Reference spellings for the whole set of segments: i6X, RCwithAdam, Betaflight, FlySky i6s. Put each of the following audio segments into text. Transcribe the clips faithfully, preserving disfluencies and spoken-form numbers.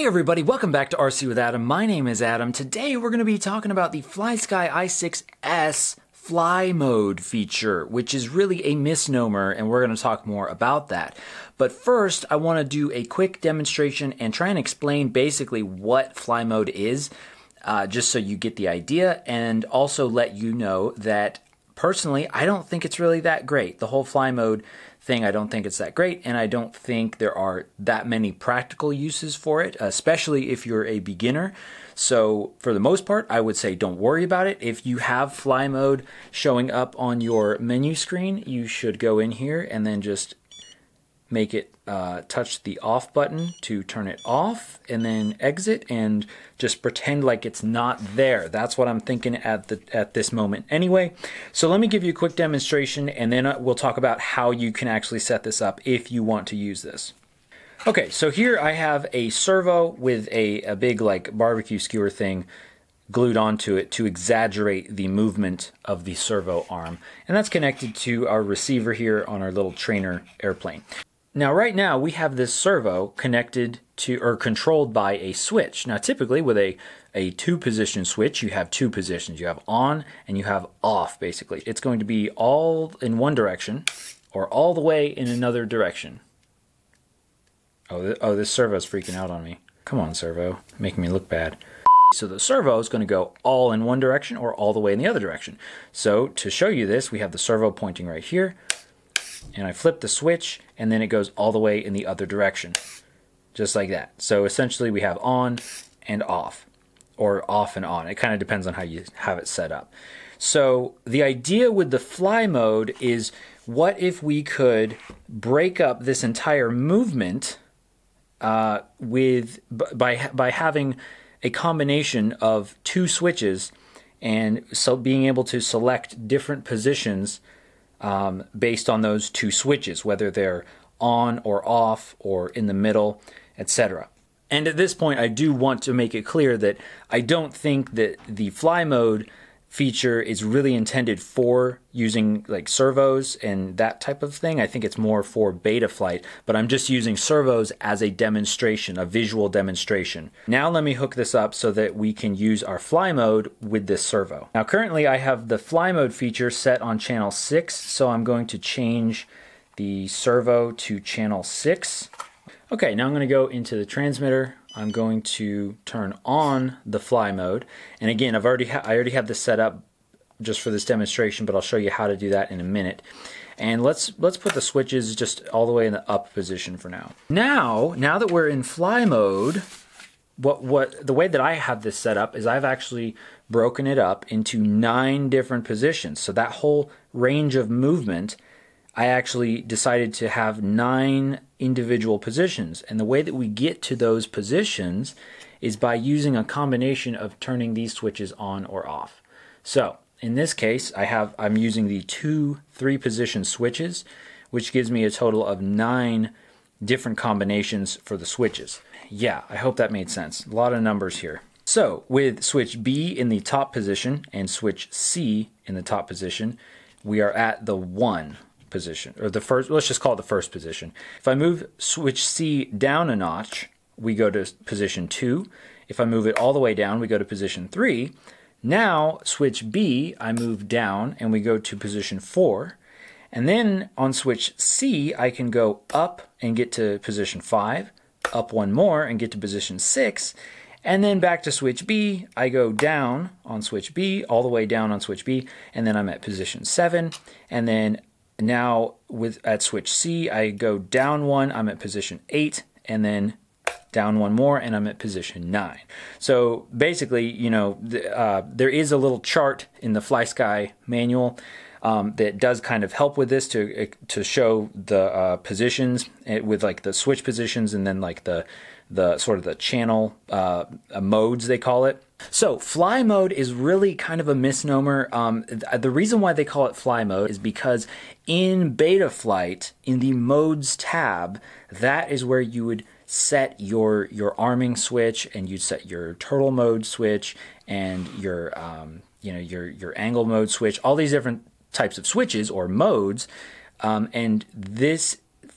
Hey everybody, welcome back to R C with Adam. My name is Adam. Today we're going to be talking about the FlySky i six S fly mode feature, which is really a misnomer, and we're going to talk more about that. But first, I want to do a quick demonstration and try and explain basically what fly mode is, uh, just so you get the idea, and also let you know that personally, I don't think it's really that great. The whole fly mode thing, I don't think it's that great, and I don't think there are that many practical uses for it, especially if you're a beginner. So for the most part, I would say don't worry about it. If you have fly mode showing up on your menu screen, you should go in here and then just make it uh, touch the off button to turn it off, and then exit and just pretend like it's not there. That's what I'm thinking at the at this moment anyway. So let me give you a quick demonstration, and then we'll talk about how you can actually set this up if you want to use this. Okay, so here I have a servo with a, a big like barbecue skewer thing glued onto it to exaggerate the movement of the servo arm, and that's connected to our receiver here on our little trainer airplane. Now right now we have this servo connected to or controlled by a switch. Now typically with a, a two position switch, you have two positions. You have on and you have off basically. It's going to be all in one direction or all the way in another direction. Oh, th oh this servo's freaking out on me. Come on servo, making me look bad. So the servo is going to go all in one direction or all the way in the other direction. So to show you this, we have the servo pointing right here. And I flip the switch, and then it goes all the way in the other direction, just like that. So essentially we have on and off, or off and on. It kind of depends on how you have it set up. So the idea with the fly mode is, what if we could break up this entire movement uh, with by, by having a combination of two switches, and so being able to select different positions Um, based on those two switches, whether they're on or off or in the middle, et cetera. And at this point, I do want to make it clear that I don't think that the fly mode feature is really intended for using like servos and that type of thing. I think it's more for Betaflight, but I'm just using servos as a demonstration, a visual demonstration. Now let me hook this up so that we can use our fly mode with this servo. Now currently I have the fly mode feature set on channel six, so I'm going to change the servo to channel six. Okay, now I'm going to go into the transmitter. I'm going to turn on the fly mode, and again, I've already ha I already have this set up just for this demonstration, but I'll show you how to do that in a minute. And let's let's put the switches just all the way in the up position for now. Now, now that we're in fly mode, what what the way that I have this set up is I've actually broken it up into nine different positions. So that whole range of movement, I actually decided to have nine individual positions, and the way that we get to those positions is by using a combination of turning these switches on or off. So in this case, I have I'm using the two three position switches, which gives me a total of nine different combinations for the switches. Yeah, I hope that made sense. A lot of numbers here. So with switch B in the top position and switch C in the top position, we are at the one position, or the first, let's just call it the first position. If I move switch C down a notch, we go to position two. If I move it all the way down, we go to position three. Now switch B, I move down and we go to position four. And then on switch C, I can go up and get to position five, up one more and get to position six. And then back to switch B, I go down on switch B, all the way down on switch B, and then I'm at position seven. And then now with at switch C, I go down one, I'm at position eight, and then down one more, and I'm at position nine. So basically, you know, the, uh, there is a little chart in the FlySky manual um, that does kind of help with this to to show the uh, positions with like the switch positions, and then like the the sort of the channel uh, modes, they call it. So fly mode is really kind of a misnomer. Um, th the reason why they call it fly mode is because in Betaflight, in the modes tab, that is where you would set your, your arming switch, and you'd set your turtle mode switch, and your, um, you know, your, your angle mode switch, all these different types of switches or modes. Um, and this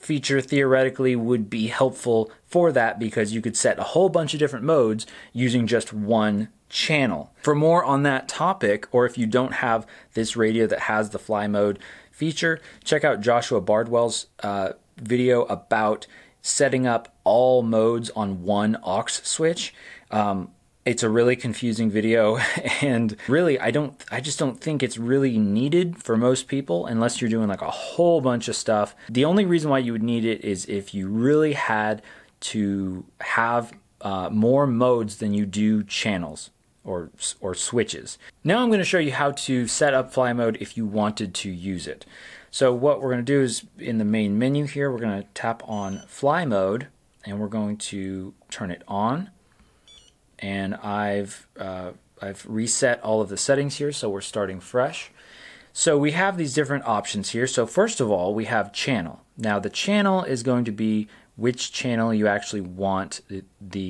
feature theoretically would be helpful for that because you could set a whole bunch of different modes using just one channel. For more on that topic, or if you don't have this radio that has the fly mode feature, check out Joshua Bardwell's uh, video about setting up all modes on one aux switch. Um, It's a really confusing video, and really I don't I just don't think it's really needed for most people unless you're doing like a whole bunch of stuff. The only reason why you would need it is if you really had to have uh, more modes than you do channels or or switches. Now I'm going to show you how to set up fly mode if you wanted to use it. So what we're going to do is in the main menu here, we're going to tap on fly mode and we're going to turn it on. And I've, uh, I've reset all of the settings here, so we're starting fresh. So we have these different options here. So first of all, we have channel. Now the channel is going to be which channel you actually want the, the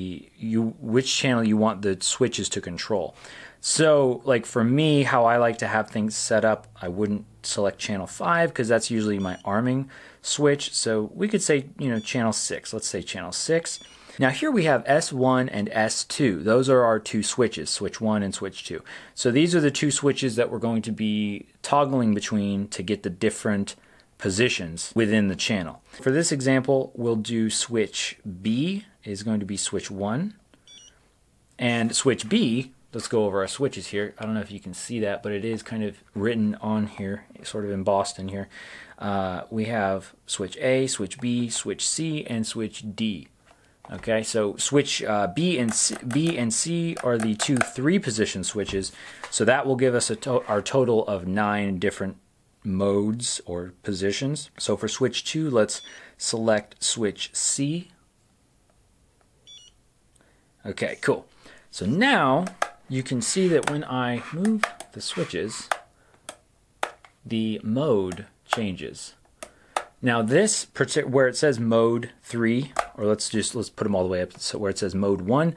you which channel you want the switches to control. So like for me, how I like to have things set up, I wouldn't select channel five because that's usually my arming switch. So we could say, you know, channel six. Let's say channel six. Now here we have S one and S two. Those are our two switches, switch one and switch two. So these are the two switches that we're going to be toggling between to get the different positions within the channel. For this example, we'll do switch B is going to be switch one. And switch B, let's go over our switches here. I don't know if you can see that, but it is kind of written on here, sort of embossed in here. Uh, we have switch A, switch B, switch C, and switch D. Okay, so switch uh, B and C, B and C are the two three-position switches, so that will give us a to our total of nine different modes or positions. So for switch two, let's select switch C. Okay, cool. So now you can see that when I move the switches, the mode changes. Now this, where it says mode three, or let's just let's put them all the way up, so where it says mode one,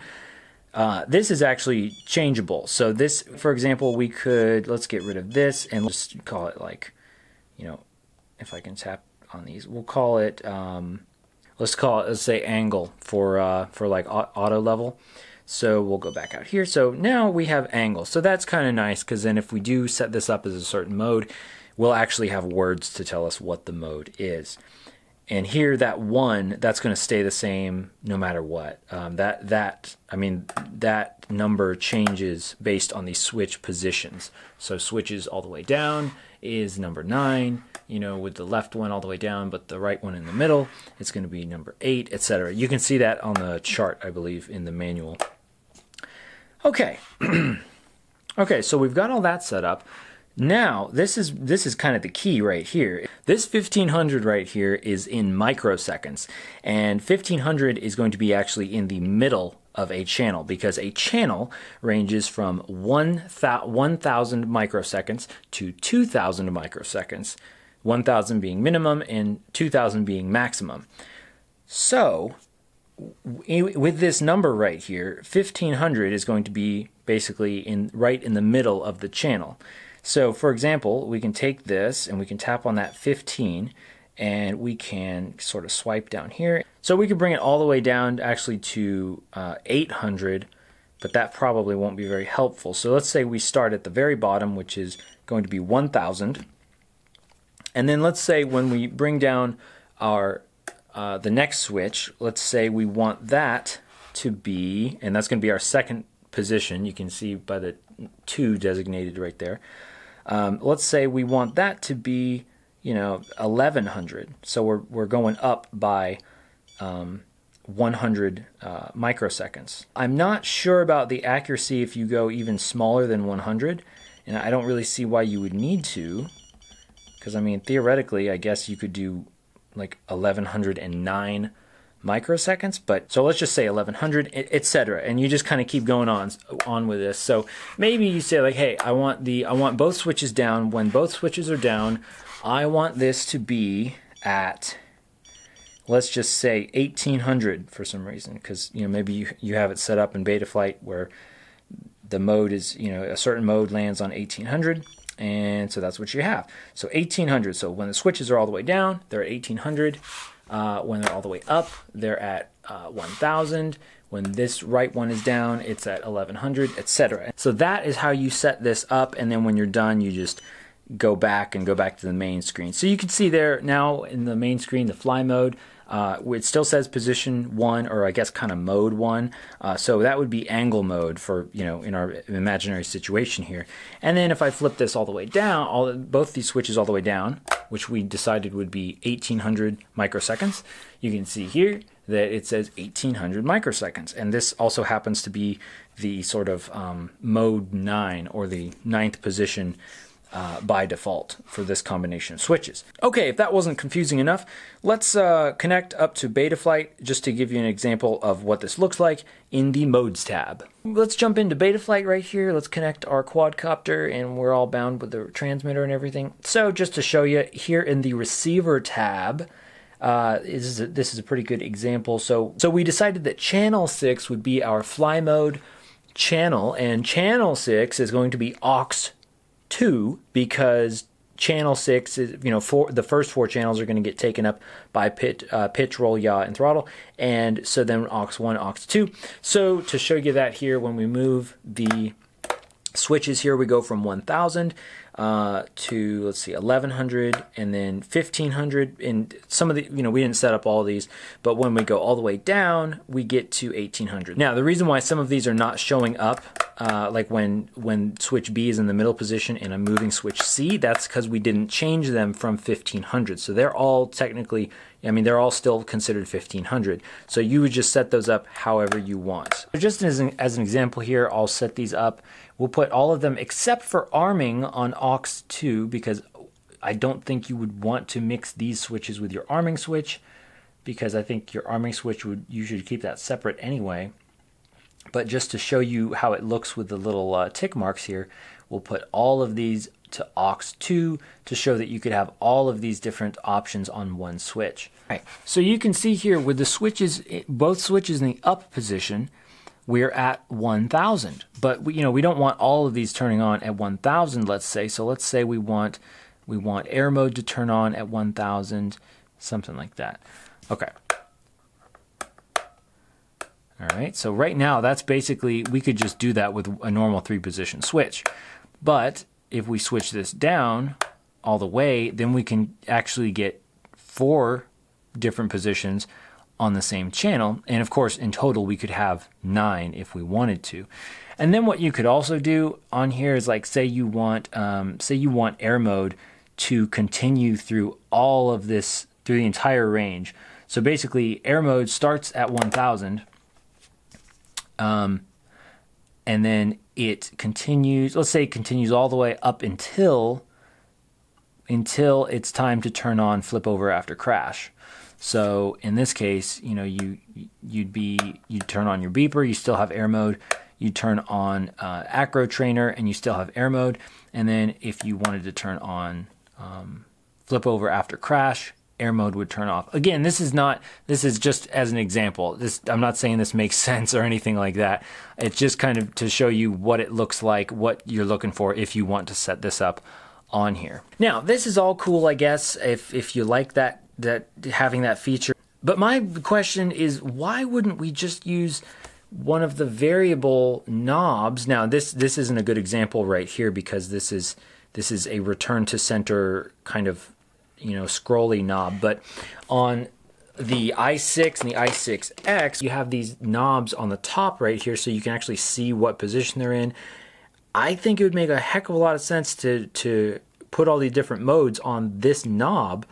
uh, this is actually changeable. So this, for example, we could, let's get rid of this and let's call it like, you know, if I can tap on these, we'll call it, um, let's call it, let's say angle for, uh, for like auto level. So we'll go back out here. So now we have angle. So that's kind of nice because then if we do set this up as a certain mode, we'll actually have words to tell us what the mode is. And here, that one, that's going to stay the same no matter what. Um, that, that, I mean, that number changes based on the switch positions. So switches all the way down is number nine, you know, with the left one all the way down, but the right one in the middle, it's going to be number eight, et cetera. You can see that on the chart, I believe, in the manual. Okay. Okay, so we've got all that set up. Now, this is this is kind of the key right here. This fifteen hundred right here is in microseconds, and fifteen hundred is going to be actually in the middle of a channel because a channel ranges from one thousand microseconds to two thousand microseconds, one thousand being minimum and two thousand being maximum. So, with this number right here, fifteen hundred is going to be basically in right in the middle of the channel. So for example, we can take this and we can tap on that fifteen and we can sort of swipe down here. So we could bring it all the way down actually to uh, eight hundred, but that probably won't be very helpful. So let's say we start at the very bottom, which is going to be one thousand. And then let's say when we bring down our uh, the next switch, let's say we want that to be, and that's going to be our second position. You can see by the two designated right there. Um, let's say we want that to be, you know, eleven hundred. So we're, we're going up by um, one hundred uh, microseconds. I'm not sure about the accuracy if you go even smaller than one hundred, and I don't really see why you would need to, because I mean, theoretically, I guess you could do like eleven oh nine microseconds, but so let's just say eleven hundred, etc., and you just kind of keep going on on with this. So maybe you say like, hey, I want the I want both switches down. When both switches are down, I want this to be at, let's just say eighteen hundred for some reason, because you know maybe you, you have it set up in Betaflight where the mode is, you know, a certain mode lands on eighteen hundred. And so that's what you have. So eighteen hundred. So when the switches are all the way down, they're at eighteen hundred. Uh, when they're all the way up, they're at uh, one thousand. When this right one is down, it's at eleven hundred, et cetera. So that is how you set this up, and then when you're done, you just go back and go back to the main screen. So you can see there now in the main screen, the fly mode, uh, it still says position one, or I guess kind of mode one. Uh, so that would be angle mode for, you know, in our imaginary situation here. And then if I flip this all the way down, all both these switches all the way down, which we decided would be eighteen hundred microseconds, you can see here that it says eighteen hundred microseconds. And this also happens to be the sort of um, mode nine, or the ninth position Uh, by default for this combination of switches. Okay, if that wasn't confusing enough, let's uh, connect up to Betaflight just to give you an example of what this looks like in the modes tab. Let's jump into Betaflight right here. Let's connect our quadcopter, and we're all bound with the transmitter and everything. So just to show you here in the receiver tab, Uh, this, is a, this is a pretty good example. So, so we decided that channel six would be our fly mode channel, and channel six is going to be aux two, because channel six is, you know, four, the first four channels are going to get taken up by pit, uh, pitch, roll, yaw, and throttle, and so then aux one, aux two. So to show you that here, when we move the switches here, we go from one thousand uh, to, let's see, eleven hundred, and then fifteen hundred, and some of the, you know, we didn't set up all these, but when we go all the way down, we get to eighteen hundred. Now, the reason why some of these are not showing up, uh, like when, when switch B is in the middle position and I'm moving switch C, that's because we didn't change them from fifteen hundred. So they're all technically, I mean, they're all still considered fifteen hundred. So you would just set those up however you want. So just as an, as an example here, I'll set these up. We'll put all of them except for arming on aux two, because I don't think you would want to mix these switches with your arming switch, because I think your arming switch would, you should keep that separate anyway. But just to show you how it looks with the little uh, tick marks here, we'll put all of these to aux two to show that you could have all of these different options on one switch. All right, so you can see here with the switches, both switches in the up position, we're at one thousand, but we, you know, we don't want all of these turning on at one thousand, let's say. So let's say we want we want air mode to turn on at one thousand, something like that. Okay. All right, so right now that's basically, we could just do that with a normal three position switch. But if we switch this down all the way, then we can actually get four different positions on the same channel, and of course in total we could have nine if we wanted to. And then what you could also do on here is, like, say you want um, say you want air mode to continue through all of this, through the entire range. So basically air mode starts at one thousand, um, and then it continues, let's say it continues all the way up until until it's time to turn on flip over after crash. So in this case, you know, you you'd be you turn on your beeper, you still have air mode. You turn on uh, Acro Trainer, and you still have air mode. And then if you wanted to turn on um, flip over after crash, air mode would turn off. Again, this is not this is just as an example. This, I'm not saying this makes sense or anything like that. It's just kind of to show you what it looks like, what you're looking for if you want to set this up on here. Now, this is all cool, I guess, if if you like that. That having that feature. But my question is, why wouldn't we just use one of the variable knobs? Now this this isn't a good example right here, because this is this is a return to center kind of, you know, scrolly knob. But on the i six and the i six X, you have these knobs on the top right here, so you can actually see what position they're in. I think it would make a heck of a lot of sense to to put all the different modes on this knob,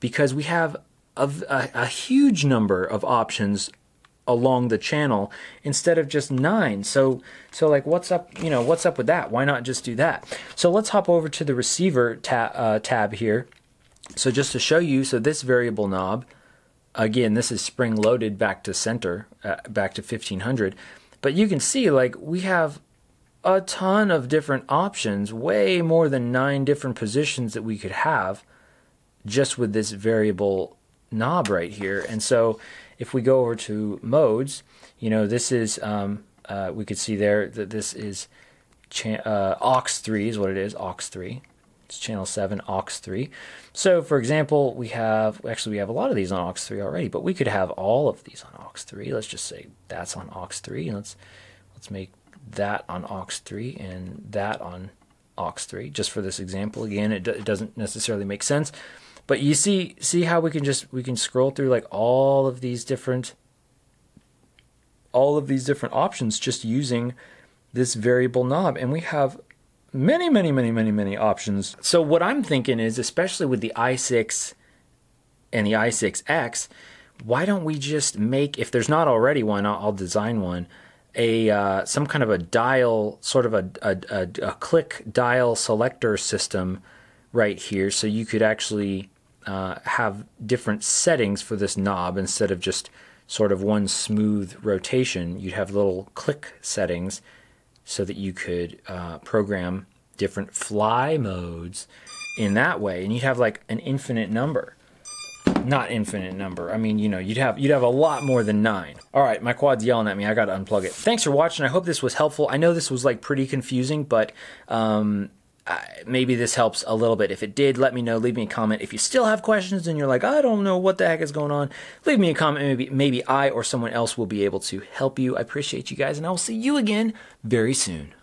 because we have a, a, a huge number of options along the channel instead of just nine. So, so like, what's up? You know, what's up with that? Why not just do that? So let's hop over to the receiver ta uh, tab here. So just to show you, so this variable knob, again, this is spring loaded back to center, uh, back to fifteen hundred. But you can see, like, we have a ton of different options, way more than nine different positions that we could have, just with this variable knob right here. And so if we go over to modes, you know, this is, um, uh, we could see there that this is uh, aux three is what it is, aux three. It's channel seven, aux three. So for example, we have, actually we have a lot of these on aux three already, but we could have all of these on aux three. Let's just say that's on aux three, and let's let's make that on aux three and that on aux three, just for this example. Again, it, it doesn't necessarily make sense, but you see see how we can just we can scroll through like all of these different all of these different options just using this variable knob, and we have many, many, many, many, many options. So what I'm thinking is, especially with the i six and the i six X, why don't we just make, if there's not already one, I'll design one, a uh, some kind of a dial, sort of a, a, a, a click dial selector system right here, so you could actually uh, have different settings for this knob instead of just sort of one smooth rotation. You'd have little click settings, so that you could uh, program different fly modes in that way, and you'd have like an infinite number. Not infinite number. I mean, you know, you'd have you'd have a lot more than nine. All right, my quad's yelling at me. I gotta unplug it. Thanks for watching. I hope this was helpful. I know this was like pretty confusing, but um, I, maybe this helps a little bit. If it did, let me know. Leave me a comment. If you still have questions and you're like, I don't know what the heck is going on, leave me a comment. Maybe maybe I or someone else will be able to help you. I appreciate you guys, and I will see you again very soon.